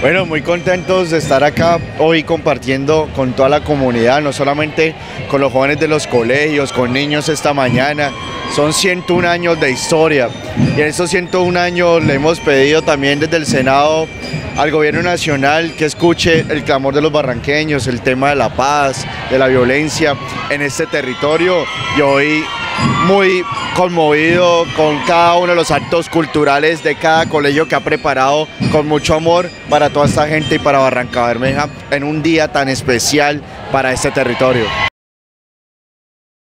Bueno, muy contentos de estar acá hoy compartiendo con toda la comunidad, no solamente con los jóvenes de los colegios, con niños esta mañana. Son 101 años de historia y en estos 101 años le hemos pedido también desde el Senado al Gobierno Nacional que escuche el clamor de los barranqueños, el tema de la paz, de la violencia en este territorio, y hoy muy conmovido con cada uno de los actos culturales de cada colegio que ha preparado con mucho amor para toda esta gente y para Barrancabermeja en un día tan especial para este territorio.